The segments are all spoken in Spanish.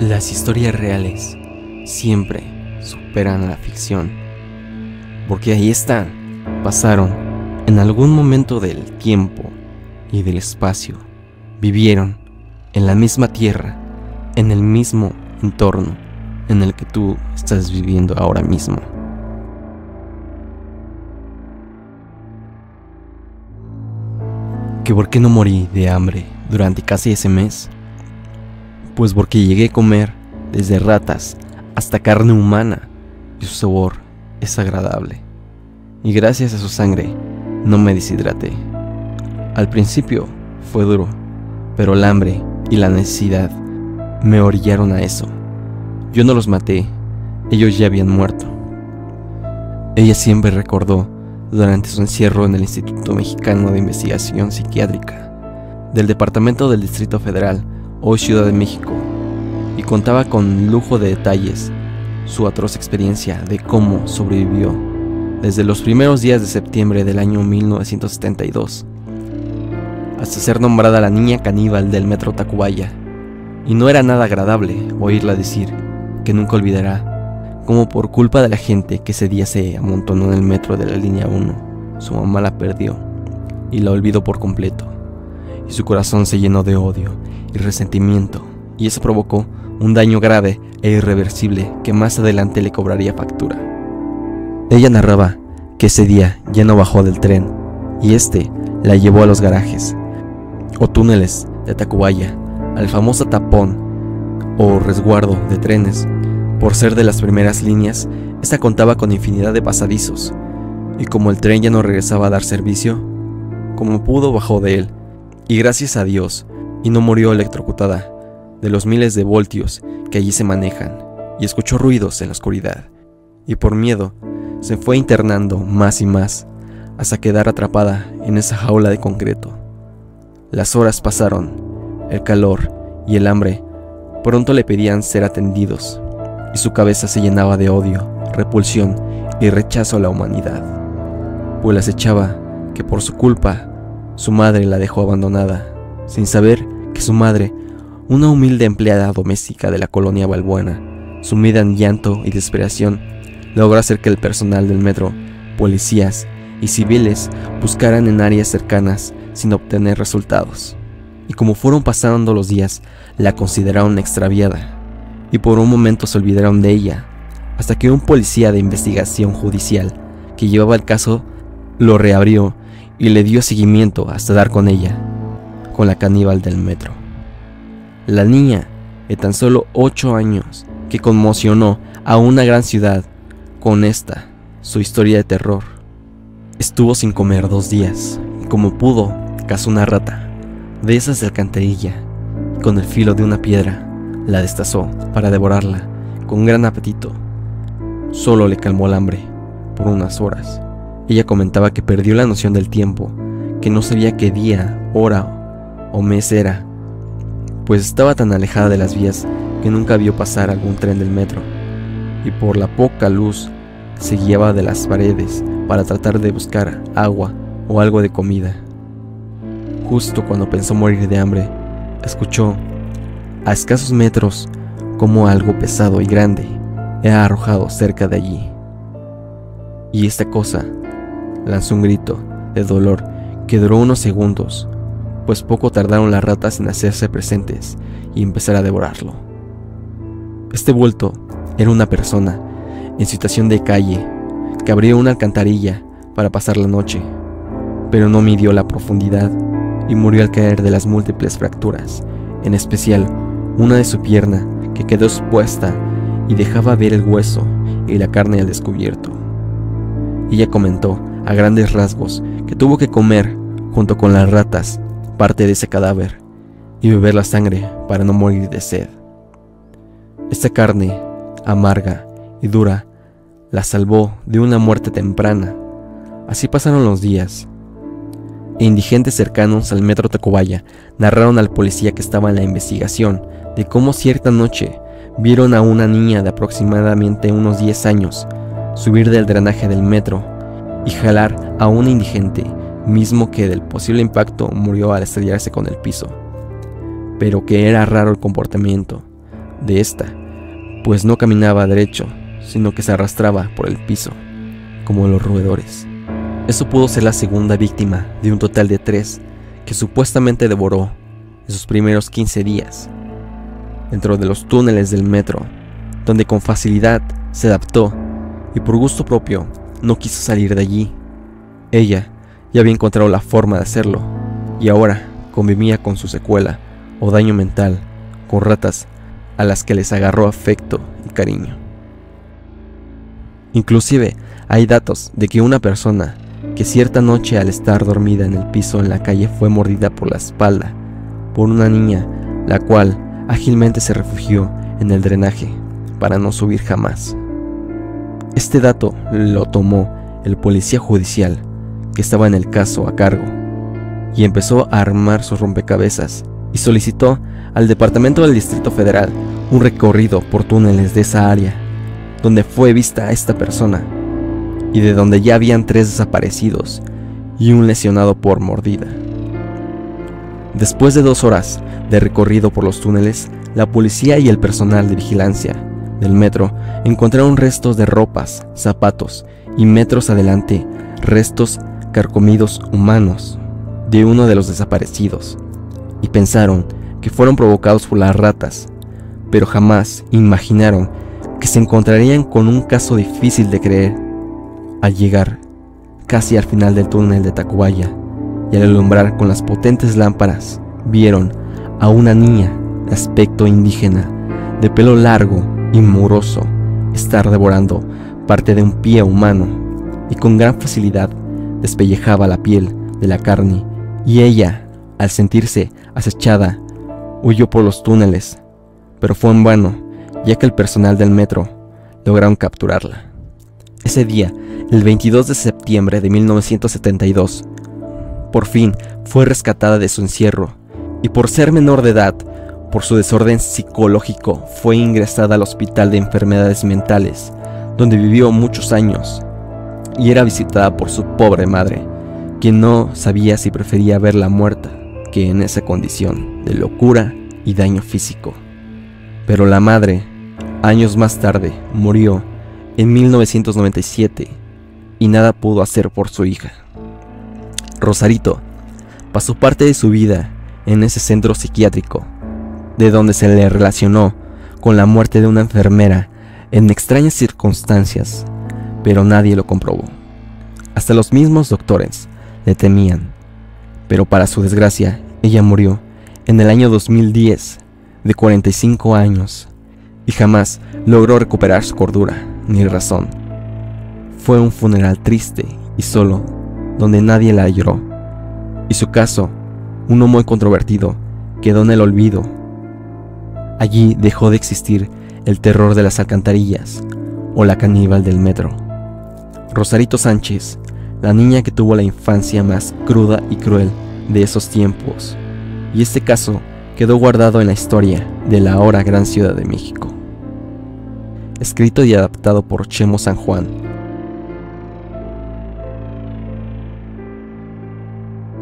Las historias reales siempre superan a la ficción, porque ahí están, pasaron en algún momento del tiempo y del espacio, vivieron en la misma tierra, en el mismo entorno en el que tú estás viviendo ahora mismo. ¿Que por qué no morí de hambre durante casi ese mes? Pues porque llegué a comer desde ratas hasta carne humana y su sabor es agradable. Y gracias a su sangre no me deshidraté. Al principio fue duro, pero el hambre y la necesidad me orillaron a eso. Yo no los maté, ellos ya habían muerto. Ella siempre recordó durante su encierro en el Instituto Mexicano de Investigación Psiquiátrica del Departamento del Distrito Federal, hoy Ciudad de México, y contaba con lujo de detalles su atroz experiencia de cómo sobrevivió desde los primeros días de septiembre del año 1972 hasta ser nombrada la niña caníbal del metro Tacubaya. Y no era nada agradable oírla decir que nunca olvidará cómo por culpa de la gente que ese día se amontonó en el metro de la línea 1, su mamá la perdió y la olvidó por completo, y su corazón se llenó de odio y resentimiento, y eso provocó un daño grave e irreversible que más adelante le cobraría factura. Ella narraba que ese día ya no bajó del tren y este la llevó a los garajes o túneles de Tacubaya, al famoso tapón o resguardo de trenes. Por ser de las primeras líneas, esta contaba con infinidad de pasadizos, y como el tren ya no regresaba a dar servicio, como pudo bajó de él, y gracias a Dios, y no murió electrocutada de los miles de voltios que allí se manejan, y escuchó ruidos en la oscuridad, y por miedo se fue internando más y más, hasta quedar atrapada en esa jaula de concreto. Las horas pasaron, el calor y el hambre pronto le pedían ser atendidos, y su cabeza se llenaba de odio, repulsión y rechazo a la humanidad, pues las echaba que por su culpa su madre la dejó abandonada, sin saber que su madre, una humilde empleada doméstica de la colonia Balbuena, sumida en llanto y desesperación, logró hacer que el personal del metro, policías y civiles buscaran en áreas cercanas sin obtener resultados. Y como fueron pasando los días, la consideraron extraviada y por un momento se olvidaron de ella, hasta que un policía de investigación judicial que llevaba el caso lo reabrió y le dio seguimiento hasta dar con ella, con la caníbal del metro. La niña de tan solo 8 años que conmocionó a una gran ciudad con esta, su historia de terror. Estuvo sin comer 2 días y como pudo cazó una rata de esas de alcantarilla y con el filo de una piedra la destazó para devorarla con gran apetito. Solo le calmó el hambre por unas horas. Ella comentaba que perdió la noción del tiempo, que no sabía qué día, hora o mes era, pues estaba tan alejada de las vías que nunca vio pasar algún tren del metro, y por la poca luz se guiaba de las paredes para tratar de buscar agua o algo de comida. Justo cuando pensó morir de hambre, escuchó a escasos metros como algo pesado y grande era arrojado cerca de allí, y esta cosa lanzó un grito de dolor que duró unos segundos, pues poco tardaron las ratas en hacerse presentes y empezar a devorarlo. Este bulto era una persona en situación de calle que abrió una alcantarilla para pasar la noche, pero no midió la profundidad y murió al caer de las múltiples fracturas, en especial una de su pierna que quedó expuesta y dejaba ver el hueso y la carne al descubierto. Ella comentó a grandes rasgos que tuvo que comer junto con las ratas parte de ese cadáver y beber la sangre para no morir de sed. Esta carne amarga y dura la salvó de una muerte temprana. Así pasaron los días e indigentes cercanos al metro Tacubaya narraron al policía que estaba en la investigación de cómo cierta noche vieron a una niña de aproximadamente unos 10 años subir del drenaje del metro y jalar a un indigente, mismo que del posible impacto murió al estrellarse con el piso, pero que era raro el comportamiento, de esta, pues no caminaba derecho, sino que se arrastraba por el piso, como los roedores. Eso pudo ser la segunda víctima de un total de 3 que supuestamente devoró en sus primeros 15 días, dentro de los túneles del metro, donde con facilidad se adaptó y por gusto propio no quiso salir de allí. Ella ya había encontrado la forma de hacerlo y ahora convivía con su secuela o daño mental, con ratas a las que les agarró afecto y cariño. Inclusive hay datos de que una persona que cierta noche al estar dormida en el piso en la calle fue mordida por la espalda por una niña, la cual ágilmente se refugió en el drenaje para no subir jamás. Este dato lo tomó el policía judicial que estaba en el caso a cargo y empezó a armar sus rompecabezas y solicitó al Departamento del Distrito Federal un recorrido por túneles de esa área donde fue vista esta persona y de donde ya habían 3 desaparecidos y un lesionado por mordida. Después de 2 horas de recorrido por los túneles, la policía y el personal de vigilancia del metro encontraron restos de ropas, zapatos y metros adelante restos carcomidos humanos de uno de los desaparecidos y pensaron que fueron provocados por las ratas, pero jamás imaginaron que se encontrarían con un caso difícil de creer. Al llegar casi al final del túnel de Tacubaya y al alumbrar con las potentes lámparas, vieron a una niña de aspecto indígena, de pelo largo y muroso, estar devorando parte de un pie humano y con gran facilidad despellejaba la piel de la carne, y ella, al sentirse acechada, huyó por los túneles, pero fue en vano, ya que el personal del metro lograron capturarla. Ese día, el 22 de septiembre de 1972, por fin fue rescatada de su encierro y por ser menor de edad, por su desorden psicológico, fue ingresada al Hospital de Enfermedades Mentales, donde vivió muchos años y era visitada por su pobre madre, quien no sabía si prefería verla muerta que en esa condición de locura y daño físico. Pero la madre, años más tarde, murió en 1997 y nada pudo hacer por su hija. Rosarito pasó parte de su vida en ese centro psiquiátrico, de donde se le relacionó con la muerte de una enfermera en extrañas circunstancias, pero nadie lo comprobó. Hasta los mismos doctores le temían, pero para su desgracia, ella murió en el año 2010 de 45 años y jamás logró recuperar su cordura ni razón. Fue un funeral triste y solo, donde nadie la lloró, y su caso, uno muy controvertido, quedó en el olvido. Allí dejó de existir el terror de las alcantarillas o la caníbal del metro. Rosarito Sánchez, la niña que tuvo la infancia más cruda y cruel de esos tiempos, y este caso quedó guardado en la historia de la ahora gran Ciudad de México. Escrito y adaptado por Chemo San Juan.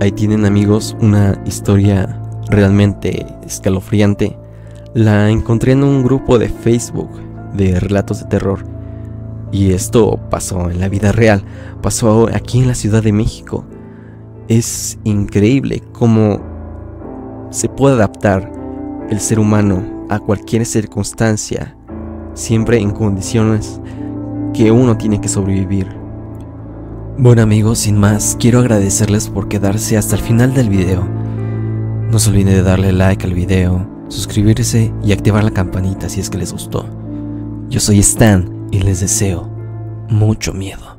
Ahí tienen, amigos, una historia realmente escalofriante. La encontré en un grupo de Facebook de relatos de terror. Y esto pasó en la vida real. Pasó aquí en la Ciudad de México. Es increíble cómo se puede adaptar el ser humano a cualquier circunstancia, siempre en condiciones que uno tiene que sobrevivir. Bueno, amigos, sin más, quiero agradecerles por quedarse hasta el final del video. No se olviden de darle like al video, suscribirse y activar la campanita si es que les gustó. Yo soy Stan y les deseo mucho miedo.